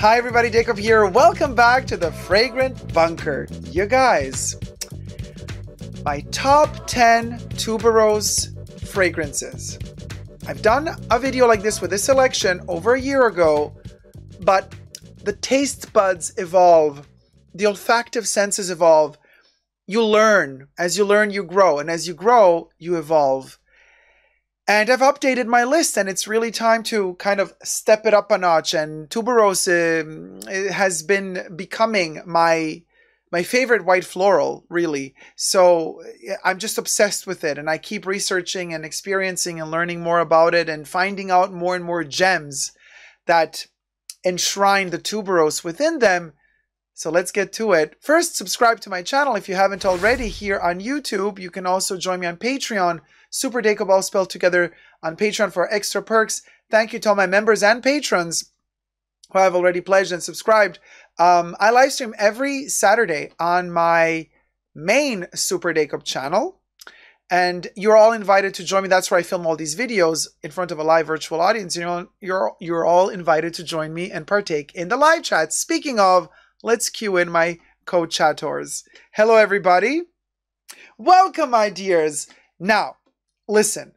Hi everybody, Dacob here. Welcome back to the Fragrant Bunker. You guys, my top 10 tuberose fragrances. I've done a video like this with this selection over a year ago, but the taste buds evolve, the olfactive senses evolve. You learn. As you learn, you grow. And as you grow, you evolve. And I've updated my list, and it's really time to kind of step it up a notch. And tuberose has been becoming my favorite white floral, really. So I'm just obsessed with it, and I keep researching and experiencing and learning more about it and finding out more and more gems that enshrine the tuberose within them. So let's get to it. First, subscribe to my channel if you haven't already here on YouTube. You can also join me on Patreon, Super Dacob, all spelled together, on Patreon for extra perks. Thank you to all my members and patrons who have already pledged and subscribed. I live stream every Saturday on my main Super Dacob channel, and you're all invited to join me. That's where I film all these videos in front of a live virtual audience. You know, you're all invited to join me and partake in the live chat. Speaking of, let's cue in my co-chattors. Hello, everybody. Welcome, my dears. Now, listen.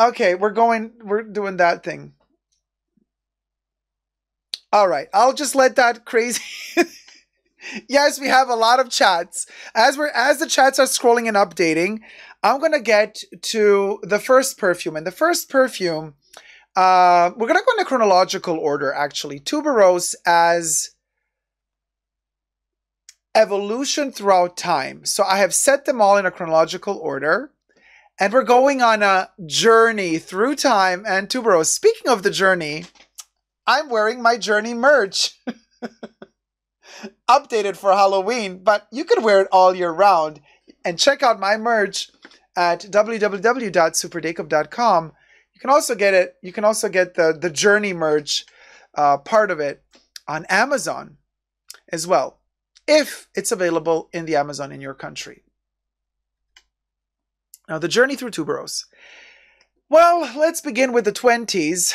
Okay, we're doing that thing. All right, I'll just let that crazy. Yes, we have a lot of chats. As the chats are scrolling and updating, I'm gonna get to the first perfume. And the first perfume, we're gonna go in a chronological order, actually. Tuberose as evolution throughout time. So I have set them all in a chronological order, and we're going on a journey through time and tuberose. Speaking of the journey, I'm wearing my journey merch. Updated for Halloween, but you could wear it all year round. And check out my merch at www.superdacob.com. You can also get it. You can also get the journey merch part of it on Amazon as well, if it's available in the Amazon in your country. Now, the journey through tuberose. Well, let's begin with the 20s.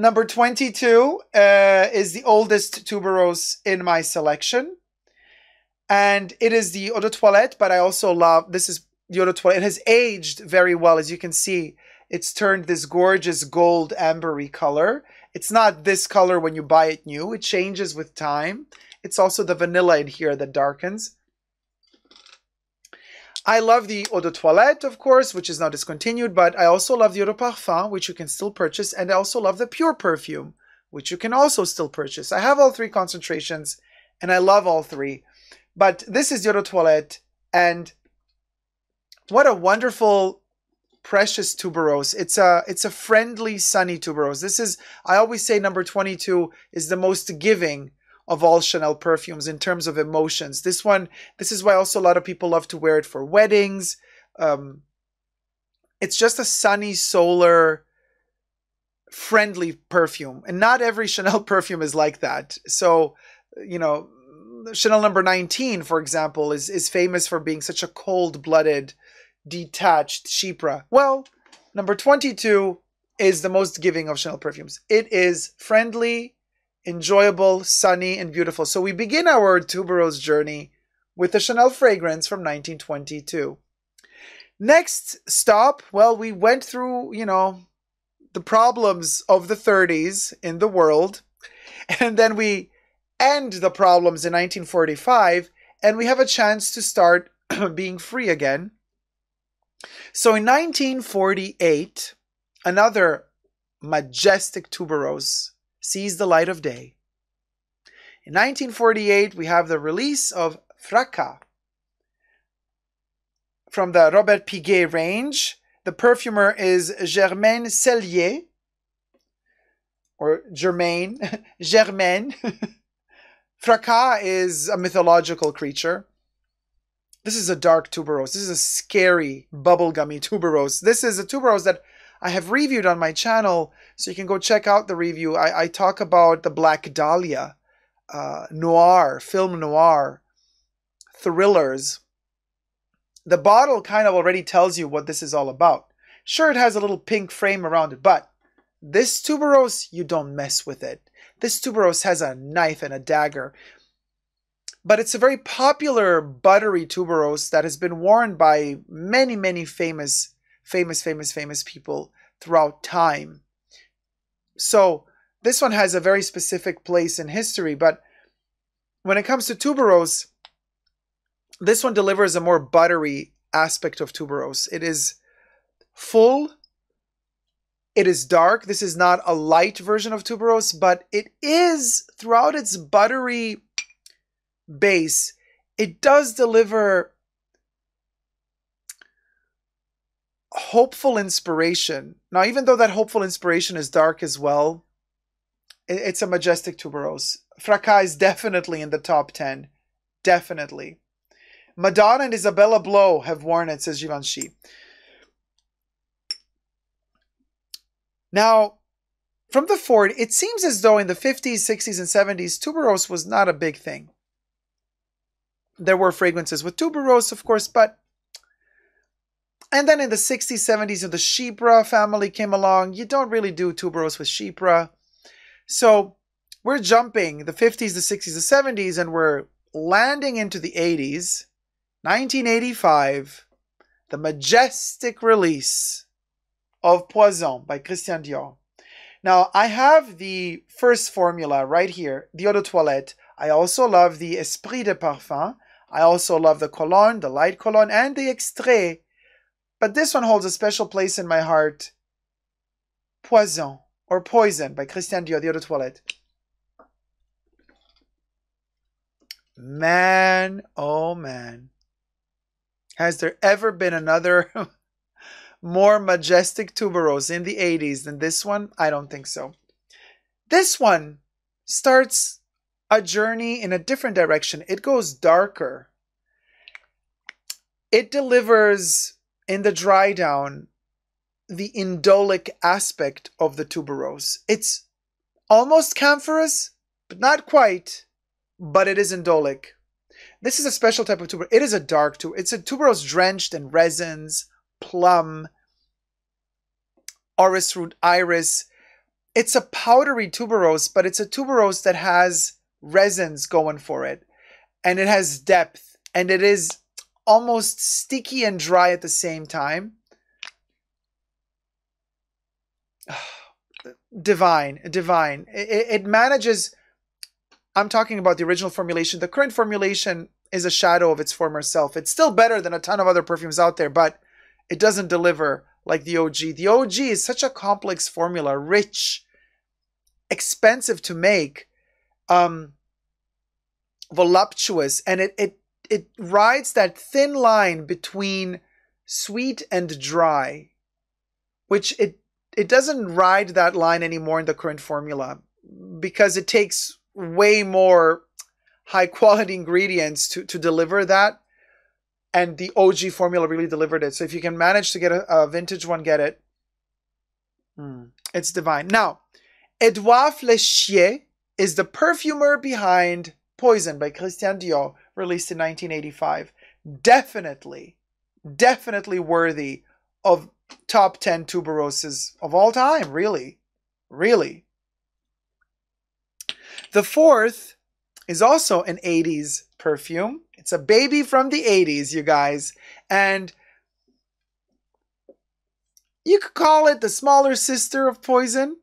Number 22 is the oldest tuberose in my selection. And it is the Eau de Toilette, but I also love, this is the Eau de Toilette. It has aged very well. As you can see, it's turned this gorgeous gold ambery color. It's not this color when you buy it new. It changes with time. It's also the vanilla in here that darkens. I love the Eau de Toilette, of course, which is now discontinued, but I also love the Eau de Parfum, which you can still purchase, and I also love the Pure Perfume, which you can also still purchase. I have all three concentrations, and I love all three, but this is the Eau de Toilette, and what a wonderful, precious tuberose. It's a friendly, sunny tuberose. This is, I always say number 22 is the most giving of all Chanel perfumes in terms of emotions. This one, this is why also a lot of people love to wear it for weddings. It's just a sunny, solar, friendly perfume. And not every Chanel perfume is like that. So, you know, Chanel number 19, for example, is famous for being such a cold-blooded, detached chypre. Well, number 22 is the most giving of Chanel perfumes. It is friendly, enjoyable, sunny, and beautiful. So we begin our tuberose journey with the Chanel fragrance from 1922. Next stop, well, we went through, you know, the problems of the 30s in the world, and then we end the problems in 1945, and we have a chance to start being free again. So in 1948, another majestic tuberose sees the light of day. In 1948, we have the release of Fracas from the Robert Piguet range. The perfumer is Germaine Cellier, or Germaine, Germaine. Fracas is a mythological creature. This is a dark tuberose. This is a scary, bubblegummy tuberose. This is a tuberose that I have reviewed on my channel, so you can go check out the review. I talk about the Black Dahlia, noir, film noir, thrillers. The bottle kind of already tells you what this is all about. Sure, it has a little pink frame around it, but this tuberose, you don't mess with it. This tuberose has a knife and a dagger. But it's a very popular buttery tuberose that has been worn by many, many famous people throughout time. So this one has a very specific place in history. But when it comes to tuberose, this one delivers a more buttery aspect of tuberose. It is full. It is dark. This is not a light version of tuberose, but it is, throughout its buttery base, it does deliver hopeful inspiration. Now, even though that hopeful inspiration is dark as well, it's a majestic tuberose. Fracas is definitely in the top 10. Definitely. Madonna and Isabella Blow have worn it, says Givenchy. Now, from the 40s, it seems as though in the 50s, 60s, and 70s, tuberose was not a big thing. There were fragrances with tuberose, of course, but... And then in the 60s, 70s, when the Chypre family came along, you don't really do tuberose with Chypre. So we're jumping the 50s, the 60s, the 70s, and we're landing into the 80s. 1985, the majestic release of Poison by Christian Dior. Now, I have the first formula right here, the Eau de Toilette. I also love the Esprit de Parfum. I also love the Cologne, the Light Cologne, and the Extrait. But this one holds a special place in my heart. Poison, or Poison, by Christian Dior, the Eau de Toilette. Man, oh man. Has there ever been another more majestic tuberose in the 80s than this one? I don't think so. This one starts a journey in a different direction. It goes darker. It delivers, in the dry down, the indolic aspect of the tuberose. It's almost camphorous, but not quite, but it is indolic. This is a special type of tuberose. It is a dark tuberose. It's a tuberose drenched in resins, plum, orris root iris. It's a powdery tuberose, but it's a tuberose that has resins going for it. And it has depth. And it is almost sticky and dry at the same time. Divine, divine. It manages... I'm talking about the original formulation. The current formulation is a shadow of its former self. It's still better than a ton of other perfumes out there, but it doesn't deliver like the OG. The OG is such a complex formula, rich, expensive to make, voluptuous, and it rides that thin line between sweet and dry, which it doesn't ride that line anymore in the current formula, because it takes way more high-quality ingredients to deliver that. And the OG formula really delivered it. So if you can manage to get a vintage one, get it. It's divine. Now, Edouard Flechier is the perfumer behind Poison by Christian Dior, released in 1985. Definitely worthy of top 10 tuberoses of all time, really. Really. The fourth is also an 80s perfume. It's a baby from the 80s, you guys. And you could call it the smaller sister of Poison.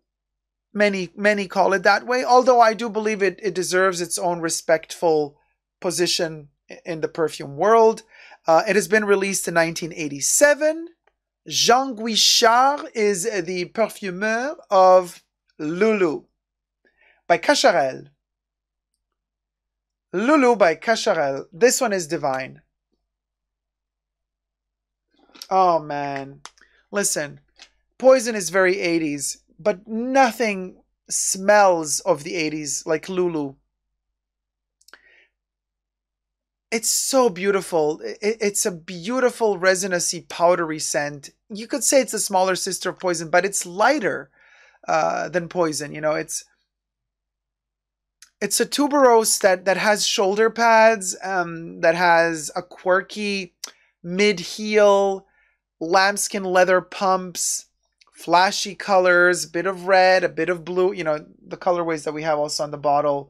Many call it that way. Although I do believe it deserves its own respectful position in the perfume world. It has been released in 1987. Jean Guichard is the parfumeur of Lulu by Cacharel. Lulu by Cacharel. This one is divine. Oh, man. Listen, Poison is very 80s, but nothing smells of the 80s like Lulu. It's so beautiful. It's a beautiful, resinousy, powdery scent. You could say it's a smaller sister of Poison, but it's lighter than Poison. You know, it's a tuberose that has shoulder pads, that has a quirky mid-heel, lambskin leather pumps, flashy colors, a bit of red, a bit of blue, you know, the colorways that we have also on the bottle.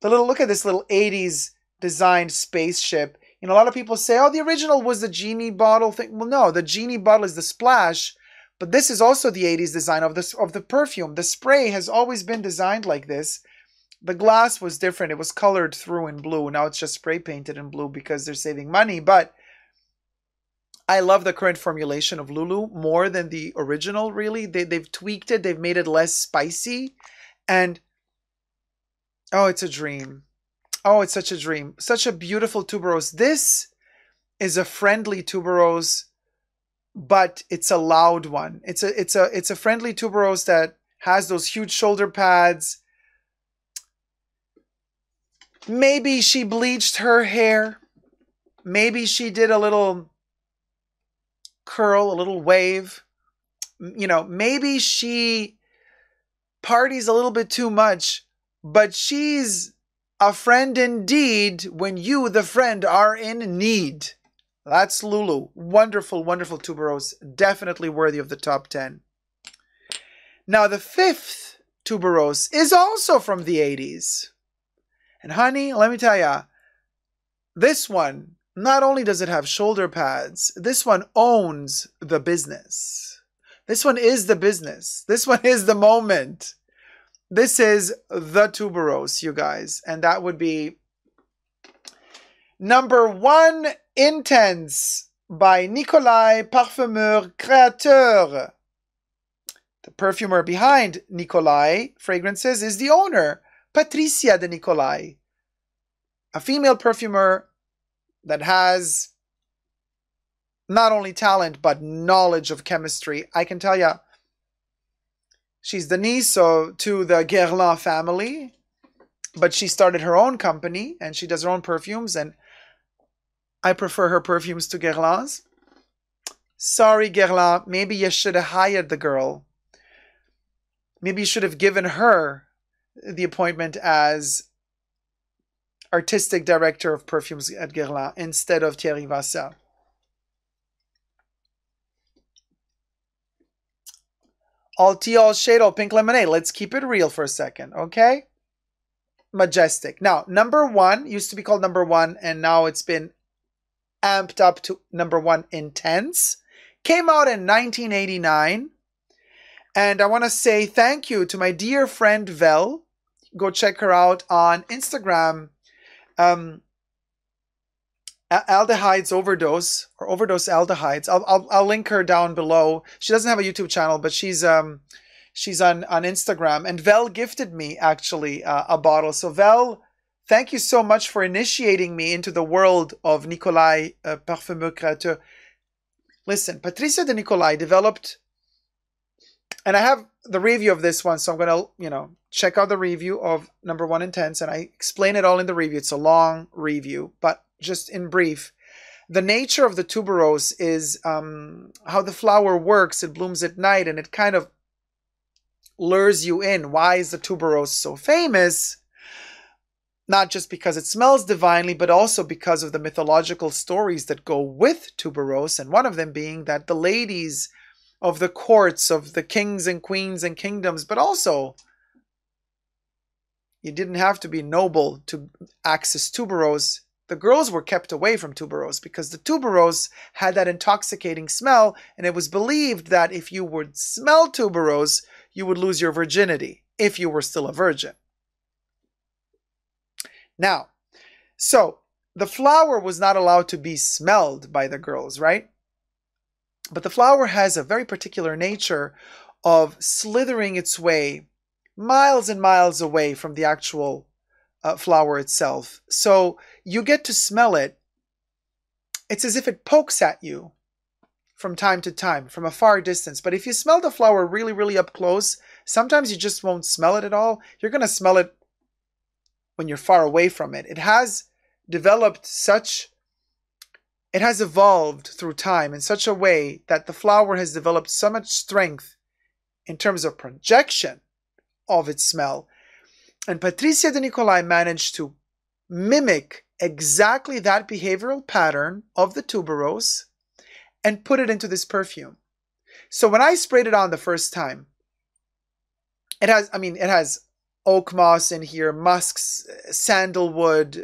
The little, look at this little 80s designed spaceship. You know, a lot of people say, oh, the original was the genie bottle thing. Well, no, the genie bottle is the splash, but this is also the 80s design of the perfume. The spray has always been designed like this. The glass was different. It was colored through in blue. Now it's just spray painted in blue because they're saving money. But I love the current formulation of Lulu more than the original, really. They've tweaked it. They've made it less spicy. And, oh, it's a dream. Oh, it's such a dream. Such a beautiful tuberose. This is a friendly tuberose, but it's a loud one. It's a friendly tuberose that has those huge shoulder pads. Maybe she bleached her hair. Maybe she did a little curl, a little wave. You know, maybe she parties a little bit too much, but she's a friend indeed when you, the friend, are in need. That's Lulu. Wonderful, wonderful tuberose. Definitely worthy of the top 10. Now, the fifth tuberose is also from the 80s. And honey, let me tell ya, this one, not only does it have shoulder pads, this one owns the business. This one is the business. This one is the moment. This is the tuberose, you guys. And that would be Number One Intense by Nicolai Parfumeur Créateur. The perfumer behind Nicolai Fragrances is the owner, Patricia de Nicolai, a female perfumer that has not only talent, but knowledge of chemistry. I can tell you, she's the niece to the Guerlain family, but she started her own company and she does her own perfumes, and I prefer her perfumes to Guerlain's. Sorry, Guerlain, maybe you should have hired the girl. Maybe you should have given her the appointment as artistic director of perfumes at Guerlain instead of Thierry Wasser. All tea, all shade, all pink lemonade. Let's keep it real for a second, okay? Majestic. Now, Number One used to be called Number One, and now it's been amped up to Number One Intense. Came out in 1989. And I want to say thank you to my dear friend Vel. Go check her out on Instagram. Aldehydes Overdose, or Overdose Aldehydes. I'll link her down below. She doesn't have a YouTube channel, but she's on Instagram. And Vel gifted me, actually, a bottle. So Vel, thank you so much for initiating me into the world of Nicolai Parfumeur Créateur. Listen, Patricia de Nicolai developed... And I have the review of this one, so I'm going to, you know, check out the review of Number One Intense, and I explain it all in the review. It's a long review, but just in brief, the nature of the tuberose is how the flower works. It blooms at night, and it kind of lures you in. Why is the tuberose so famous? Not just because it smells divinely, but also because of the mythological stories that go with tuberose, and one of them being that the ladies of the courts of the kings and queens and kingdoms, but also you didn't have to be noble to access tuberose. The girls were kept away from tuberose because the tuberose had that intoxicating smell, and it was believed that if you would smell tuberose, you would lose your virginity if you were still a virgin. Now, so the flower was not allowed to be smelled by the girls, right? But the flower has a very particular nature of slithering its way miles and miles away from the actual flower itself. So you get to smell it. It's as if it pokes at you from time to time, from a far distance. But if you smell the flower really, really up close, sometimes you just won't smell it at all. You're going to smell it when you're far away from it. It has developed such... It has evolved through time in such a way that the flower has developed so much strength in terms of projection of its smell. And Patricia de Nicolai managed to mimic exactly that behavioral pattern of the tuberose and put it into this perfume. So when I sprayed it on the first time, it has, I mean, it has oak moss in here, musks, sandalwood,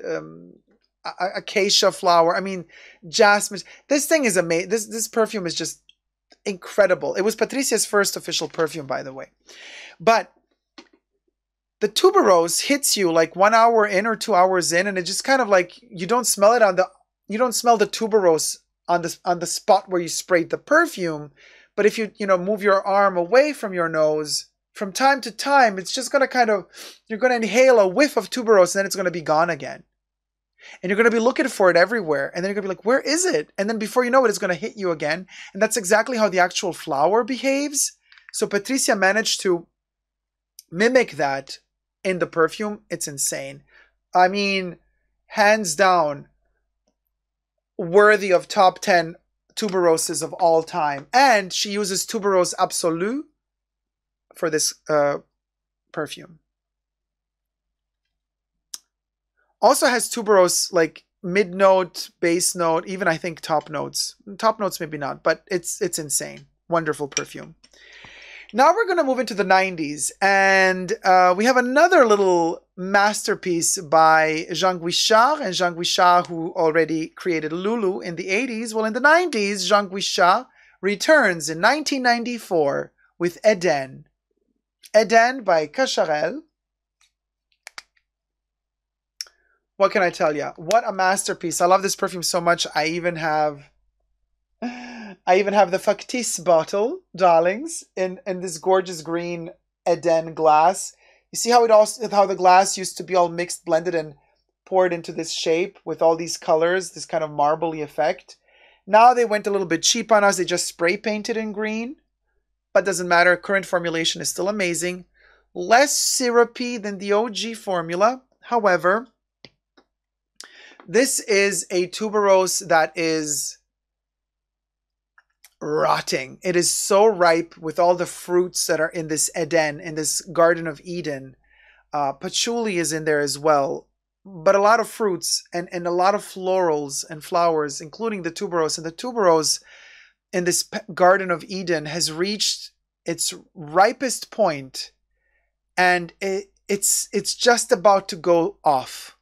acacia flower. I mean, jasmine. This thing is amazing. This perfume is just incredible. It was Patricia's first official perfume, by the way. But the tuberose hits you like 1 hour in or 2 hours in, and it just kind of like, you don't smell it on the, you don't smell the tuberose on the spot where you sprayed the perfume. But if you, you know, move your arm away from your nose from time to time, it's just going to kind of, you're going to inhale a whiff of tuberose, and then it's going to be gone again. And you're going to be looking for it everywhere. And then you're going to be like, where is it? And then before you know it, it's going to hit you again. And that's exactly how the actual flower behaves. So Patricia managed to mimic that in the perfume. It's insane. I mean, hands down, worthy of top 10 tuberoses of all time. And she uses tuberose absolue for this perfume. Also has tuberose, like mid note, base note, even I think top notes. Top notes maybe not, but it's insane. Wonderful perfume. Now we're going to move into the 90s, and we have another little masterpiece by Jean Guichard. And Jean Guichard, who already created Lulu in the 80s, well, in the 90s, Jean Guichard returns in 1994 with Eden. Eden by Cacharel. What can I tell you? What a masterpiece. I love this perfume so much. I even have the factice bottle, darlings, in this gorgeous green Eden glass. You see how it also, how the glass used to be all mixed, blended, and poured into this shape with all these colors, this kind of marbly effect. Now they went a little bit cheap on us. They just spray painted in green, but doesn't matter. Current formulation is still amazing. Less syrupy than the OG formula. However, this is a tuberose that is rotting. It is so ripe with all the fruits that are in this Eden, in this Garden of Eden. Patchouli is in there as well, but a lot of fruits and a lot of florals and flowers, including the tuberose. And the tuberose in this Garden of Eden has reached its ripest point, and it's just about to go off.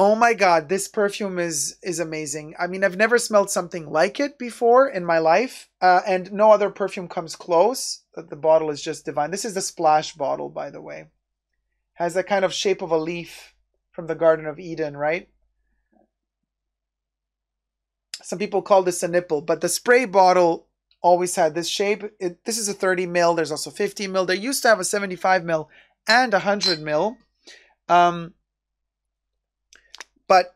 Oh my God, this perfume is amazing. I mean, I've never smelled something like it before in my life, and no other perfume comes close. The bottle is just divine. This is the splash bottle, by the way. Has that kind of shape of a leaf from the Garden of Eden, right? Some people call this a nipple, but the spray bottle always had this shape. This is a 30 mil. There's also 50 mil. They used to have a 75 mil and 100 mil. But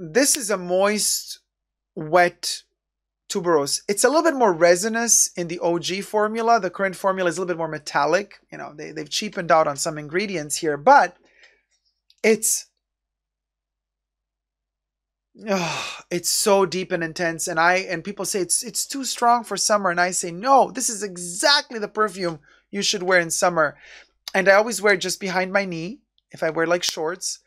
this is a moist, wet tuberose. It's a little bit more resinous in the OG formula. The current formula is a little bit more metallic. You know, they've cheapened out on some ingredients here, but it's so deep and intense. And people say it's too strong for summer, and I say no. This is exactly the perfume you should wear in summer, and I always wear it just behind my knee. If I wear like shorts,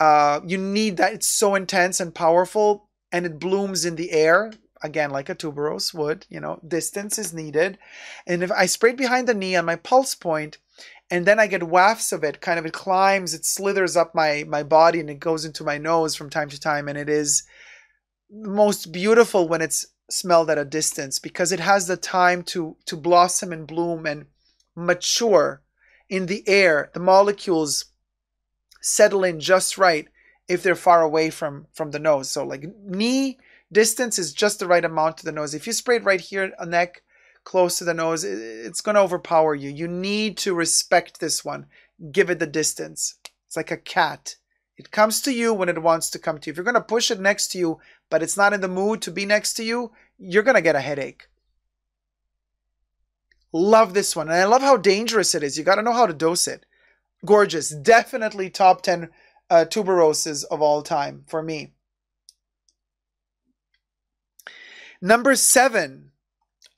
you need that. It's so intense and powerful, and it blooms in the air. Again, like a tuberose would, you know, distance is needed. And if I spray it behind the knee on my pulse point, and then I get wafts of it, kind of, it climbs, it slithers up my body, and it goes into my nose from time to time. And it is most beautiful when it's smelled at a distance, because it has the time to blossom and bloom and mature in the air. The molecules settle in just right if they're far away from the nose. So like knee distance is just the right amount to the nose. If you spray it right here, neck, close to the nose, it's going to overpower you. You need to respect this one. Give it the distance. It's like a cat. It comes to you when it wants to come to you. If you're going to push it next to you, but it's not in the mood to be next to you, you're going to get a headache. Love this one. And I love how dangerous it is. You got to know how to dose it. Gorgeous. Definitely top 10 tuberoses of all time for me. Number 7,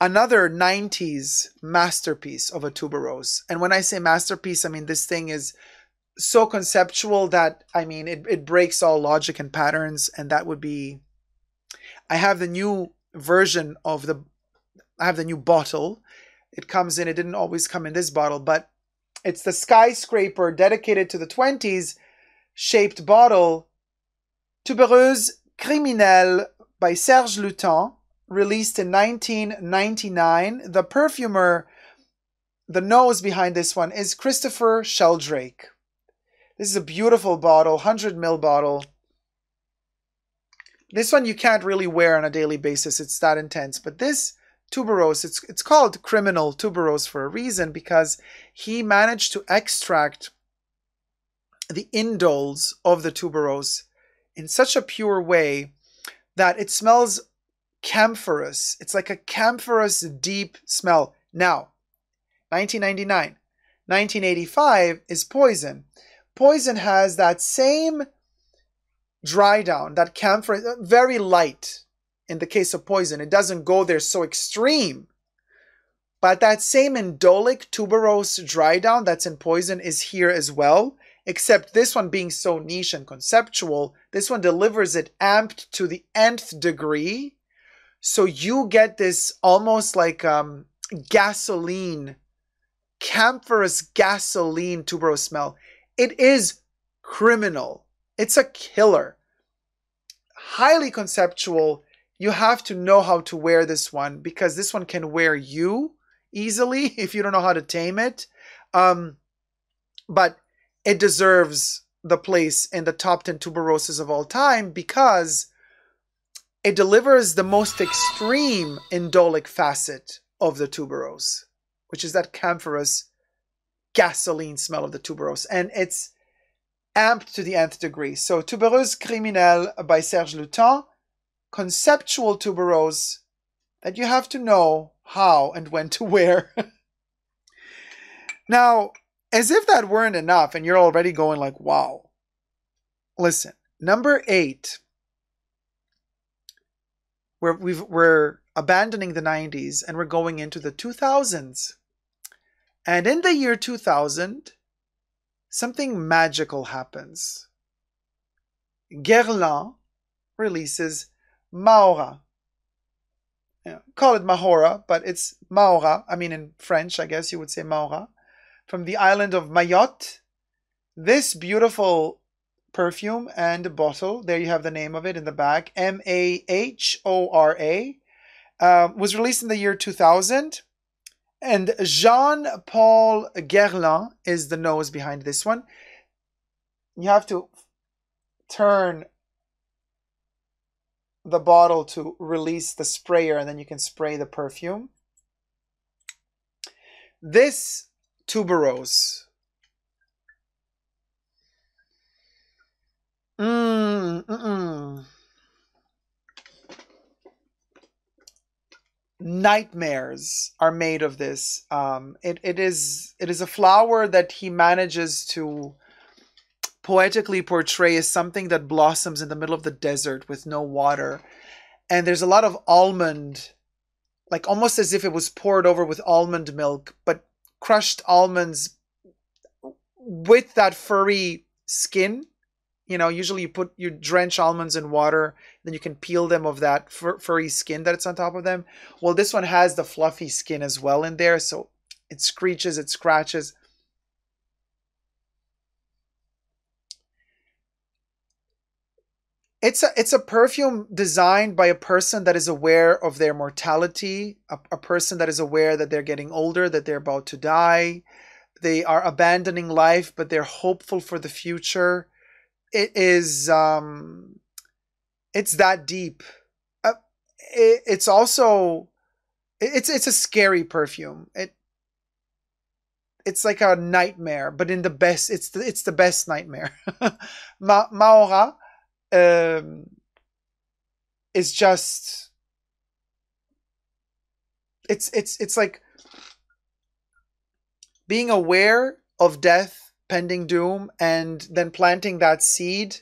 another 90s masterpiece of a tuberose. And when I say masterpiece, I mean this thing is so conceptual that, I mean, it breaks all logic and patterns, and that would be... I have the new version of the, I have the new bottle. It comes in, it didn't always come in this bottle, but it's the Skyscraper dedicated to the 20s shaped bottle, Tubéreuse Criminelle by Serge Lutens, released in 1999. The perfumer, the nose behind this one, is Christopher Sheldrake. This is a beautiful bottle, 100 ml bottle. This one you can't really wear on a daily basis. It's that intense. But this Tubéreuse, it's called Criminal Tubéreuse for a reason, because he managed to extract the indoles of the Tubéreuse in such a pure way that it smells camphorous. It's like a camphorous deep smell. Now, 1999, 1985 is Poison. Poison has that same dry down, that camphor, very light in the case of Poison. It doesn't go there so extreme. But that same indolic tuberose dry down that's in Poison is here as well, except this one being so niche and conceptual, this one delivers it amped to the nth degree. So you get this almost like gasoline, camphorous gasoline tuberose smell. It is criminal. It's a killer. Highly conceptual. You have to know how to wear this one, because this one can wear you easily if you don't know how to tame it. But it deserves the place in the top 10 tuberoses of all time, because it delivers the most extreme indolic facet of the tuberose, which is that camphorous gasoline smell of the tuberose. And it's amped to the nth degree. So Tubéreuse Criminelle by Serge Lutens, conceptual tuberose that you have to know how and when to wear. Now, as if that weren't enough and you're already going like, wow. Listen, number 8, we're abandoning the 90s and we're going into the 2000s. And in the year 2000, something magical happens. Guerlain releases Mahora. Yeah, call it Mahora, but it's Mahora. I mean, in French, I guess you would say Mahora. From the island of Mayotte. This beautiful perfume and bottle, there you have the name of it in the back, M-A-H-O-R-A, was released in the year 2000. And Jean-Paul Guerlain is the nose behind this one. You have to turn the bottle to release the sprayer, and then you can spray the perfume. This tuberose. Nightmares are made of this. It is a flower that he manages to poetically portray as something that blossoms in the middle of the desert with no water. And there's a lot of almond, like almost as if it was poured over with almond milk, but crushed almonds with that furry skin. You know, usually you drench almonds in water, then you can peel them of that furry skin that's on top of them. Well, this one has the fluffy skin as well in there, so it screeches, it scratches. It's a perfume designed by a person that is aware of their mortality, a person that is aware that they're getting older, that they're about to die. They are abandoning life, but they're hopeful for the future. It is, it's that deep. It's also, it's a scary perfume. It's like a nightmare, but in the best, it's the best nightmare. Mahora is just, it's like being aware of death, pending doom, and then planting that seed.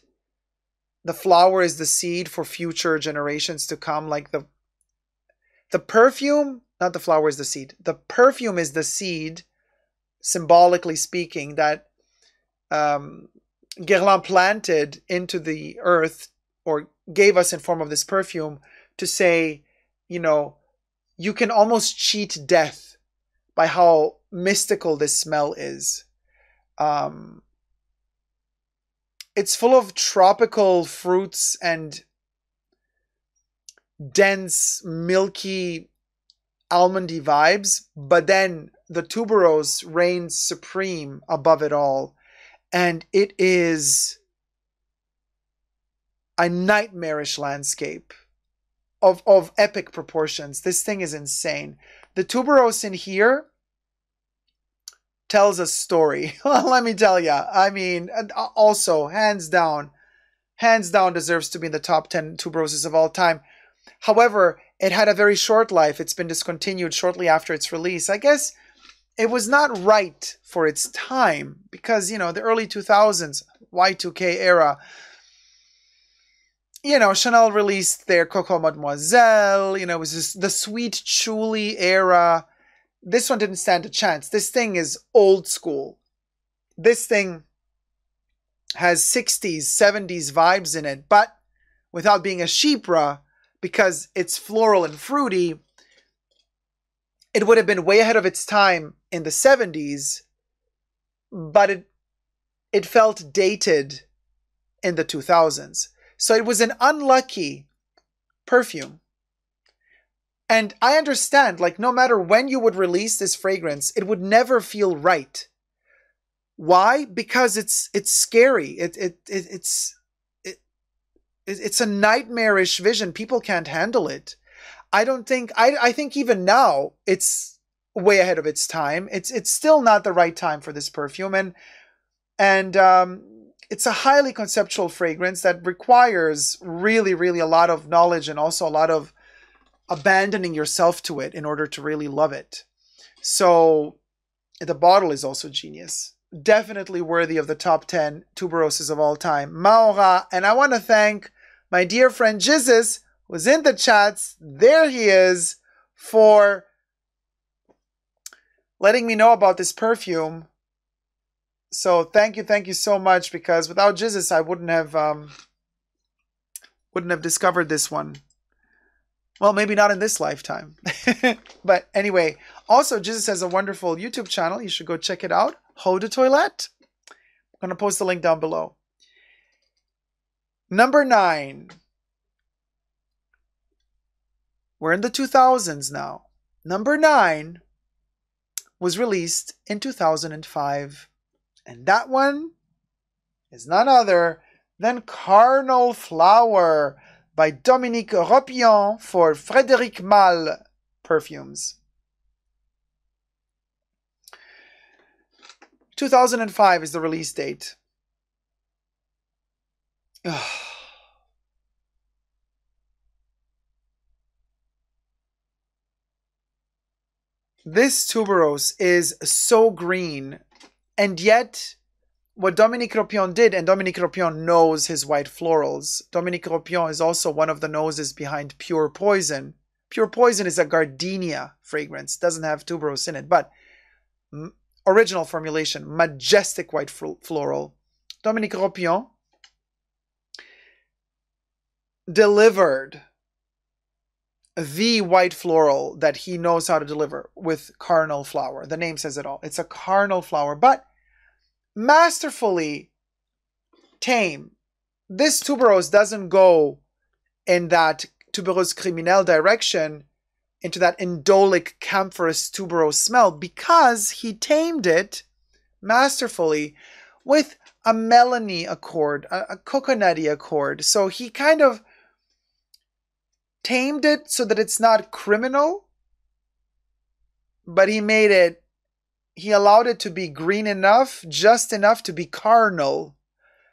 The flower is the seed for future generations to come. Like the perfume, not the flower is the seed. The perfume is the seed, symbolically speaking, that Guerlain planted into the earth, or gave us in form of this perfume, to say, you know, you can almost cheat death by how mystical this smell is. It's full of tropical fruits and dense, milky, almondy vibes, but then the tuberose reigns supreme above it all, and it is a nightmarish landscape of epic proportions. This thing is insane. The tuberose in here tells a story. Let me tell ya. I mean, also, hands down deserves to be in the top 10 tuberoses of all time. However, it had a very short life. It's been discontinued shortly after its release. I guess it was not right for its time because, you know, the early 2000s, Y2K era, you know, Chanel released their Coco Mademoiselle, you know, it was just the sweet Chuli era. This one didn't stand a chance. This thing is old school. This thing has 60s, 70s vibes in it, but without being a Chypre, because it's floral and fruity. It would have been way ahead of its time in the 70s, but it felt dated in the 2000s. So it was an unlucky perfume. And I understand, like, no matter when you would release this fragrance, it would never feel right. Why? Because it's scary. It's a nightmarish vision. People can't handle it. I think even now it's way ahead of its time. It's still not the right time for this perfume. And it's a highly conceptual fragrance that requires really, really a lot of knowledge and also a lot of abandoning yourself to it in order to really love it. So the bottle is also genius. Definitely worthy of the top 10 tuberoses of all time. Mahora, and I want to thank my dear friend Jizzes, who's in the chats. There he is, for letting me know about this perfume. So thank you so much, because without Jizzes, I wouldn't have discovered this one. Well, maybe not in this lifetime. But anyway, also Jizzes has a wonderful YouTube channel. You should go check it out. Eau de Toilette. I'm going to post the link down below. Number 9. We're in the 2000s now. Number 9 was released in 2005. And that one is none other than Carnal Flower by Dominique Ropion for Frédéric Malle Perfumes. 2005 is the release date. Ugh. This tuberose is so green, and yet what Dominique Ropion did, and Dominique Ropion knows his white florals. Dominique Ropion is also one of the noses behind Pure Poison. Pure Poison is a gardenia fragrance. Doesn't have tuberose in it, but original formulation, majestic white floral. Dominique Ropion delivered the white floral that he knows how to deliver with Carnal Flower. The name says it all. It's a carnal flower, but masterfully tame. This tuberose doesn't go in that Tubéreuse Criminelle direction, into that indolic camphorous tuberose smell, because he tamed it masterfully with a melony accord, a coconutty accord. So he kind of tamed it so that it's not criminal, but he allowed it to be green enough, just enough to be carnal.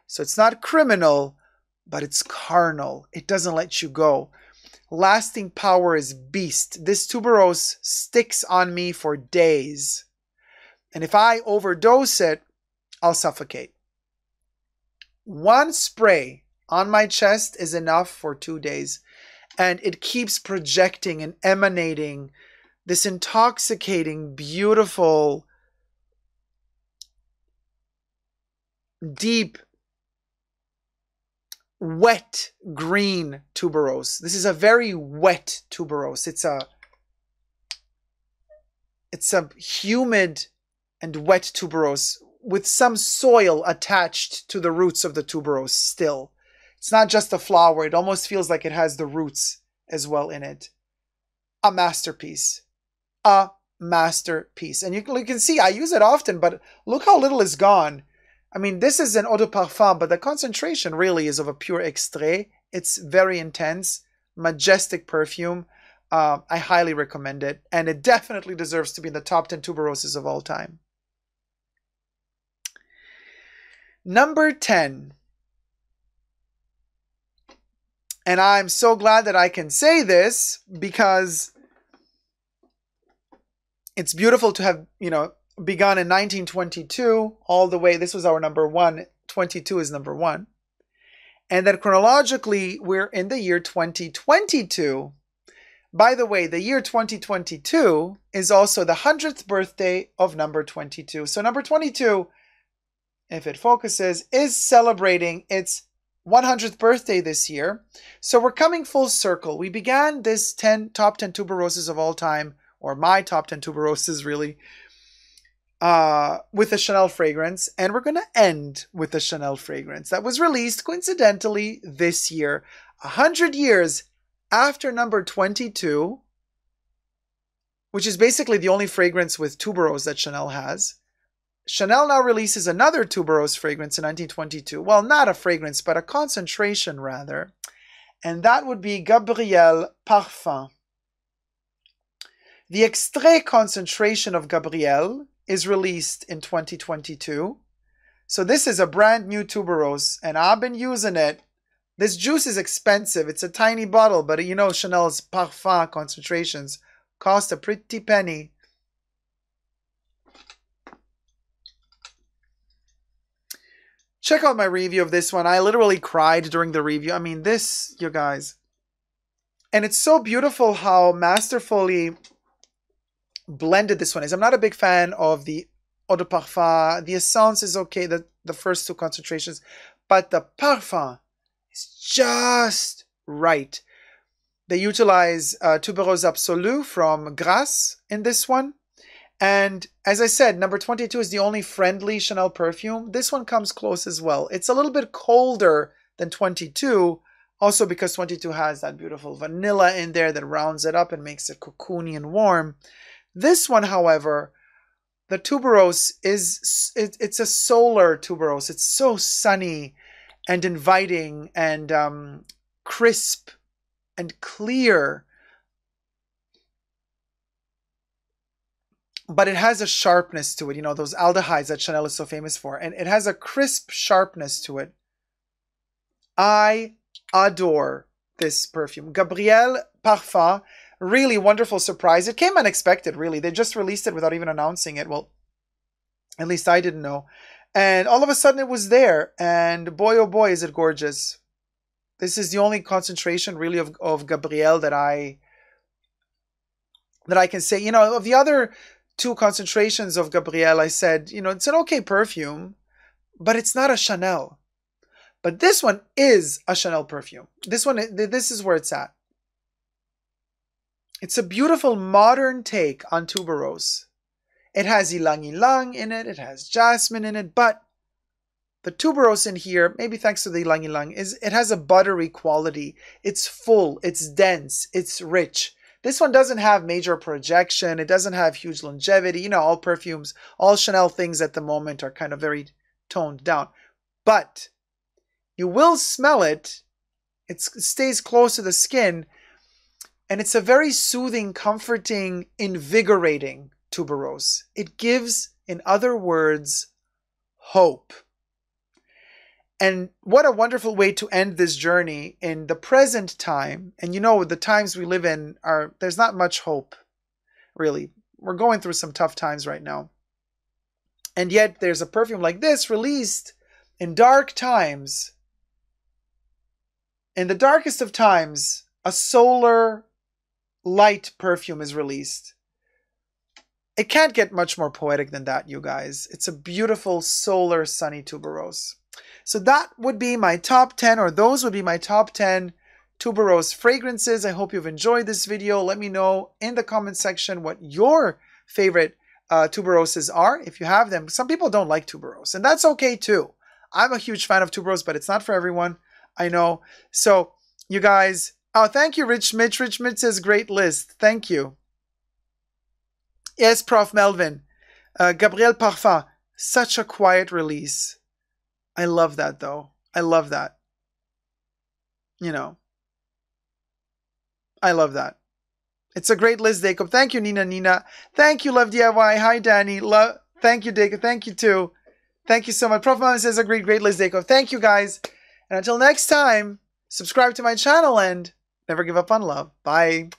So it's not criminal, but it's carnal. It doesn't let you go. Lasting power is beast. This tuberose sticks on me for days. And if I overdose it, I'll suffocate. One spray on my chest is enough for 2 days. And it keeps projecting and emanating this intoxicating, beautiful, deep wet green tuberose. This is a very wet tuberose. It's a humid and wet tuberose with some soil attached to the roots of the tuberose still. It's not just a flower. It almost feels like it has the roots as well in it. A masterpiece. A masterpiece. And you can see I use it often, but look how little is gone. I mean, this is an Eau de Parfum, but the concentration really is of a pure extrait. It's very intense, majestic perfume. I highly recommend it. And it definitely deserves to be in the top 10 tuberoses of all time. Number 10. And I'm so glad that I can say this because it's beautiful to have, you know, begun in 1922 all the way. This was our number one. 22 is number one. And then chronologically, we're in the year 2022. By the way, the year 2022 is also the 100th birthday of number 22. So number 22, if it focuses, is celebrating its 100th birthday this year. So we're coming full circle. We began this top 10 tuberoses of all time, or my top 10 tuberoses really, with a Chanel fragrance. And we're going to end with a Chanel fragrance that was released coincidentally this year. 100 years after number 22, which is basically the only fragrance with tuberose that Chanel has. Chanel now releases another tuberose fragrance in 1922. Well, not a fragrance, but a concentration rather. And that would be Gabrielle Parfum. The extrait concentration of Gabrielle is released in 2022. So this is a brand new tuberose, and I've been using it. This juice is expensive. It's a tiny bottle, but you know Chanel's Parfum concentrations cost a pretty penny. Check out my review of this one. I literally cried during the review. I mean, this, you guys. And it's so beautiful how masterfully blended this one is. I'm not a big fan of the Eau de Parfum. The essence is okay, the first two concentrations, but the Parfum is just right. They utilize Tuberose Absolue from Grasse in this one. And as I said, number 22 is the only friendly Chanel perfume. This one comes close as well. It's a little bit colder than 22, also because 22 has that beautiful vanilla in there that rounds it up and makes it cocoony and warm. This one, however, the tuberose is, it's a solar tuberose. It's so sunny and inviting and crisp and clear. But it has a sharpness to it, you know, those aldehydes that Chanel is so famous for. And it has a crisp sharpness to it. I adore this perfume. Gabrielle Parfum, really wonderful surprise. It came unexpected, really. They just released it without even announcing it. Well, at least I didn't know. And all of a sudden it was there. And boy, oh boy, is it gorgeous. This is the only concentration, really, of Gabrielle that I can say. You know, of the other two concentrations of Gabrielle, I said, you know, it's an okay perfume, but it's not a Chanel. But this one is a Chanel perfume. This one, this is where it's at. It's a beautiful modern take on tuberose. It has ylang-ylang in it has jasmine in it, but the tuberose in here, maybe thanks to the ylang-ylang, it has a buttery quality. It's full, it's dense, it's rich. This one doesn't have major projection. It doesn't have huge longevity. You know, all perfumes, all Chanel things at the moment are kind of very toned down. But you will smell it. It stays close to the skin. And it's a very soothing, comforting, invigorating tuberose. It gives, in other words, hope. And what a wonderful way to end this journey in the present time. And you know, the times we live in are, there's not much hope, really. We're going through some tough times right now. And yet there's a perfume like this released in dark times. In the darkest of times, a solar light perfume is released. It can't get much more poetic than that, you guys. It's a beautiful solar sunny tuberose. So that would be my top 10, or those would be my top 10 Tubéreuse fragrances. I hope you've enjoyed this video. Let me know in the comment section what your favorite Tubéreuses are, if you have them. Some people don't like Tubéreuses, and that's okay too. I'm a huge fan of Tubéreuses, but it's not for everyone, I know. So you guys, oh, thank you, Rich Mitch. Rich Mitch says, great list. Thank you. Yes, Prof. Melvin. Gabrielle Parfum, such a quiet release. I love that, though. I love that. You know, I love that. It's a great list, Dacob. Thank you, Nina. Nina, thank you, Love DIY. Hi, Danny. Love. Thank you, Dacob. Thank you too. Thank you so much. Prof. Melvin says, a great list, Dacob. Thank you, guys. And until next time, subscribe to my channel and never give up on love. Bye.